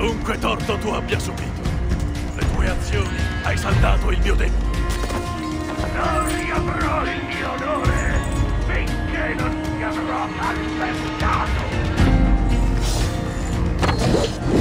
Qualunque torto tu abbia subito, con le tue azioni hai saldato il mio debito. Non riavrò il mio onore finché non ti avrò accettato!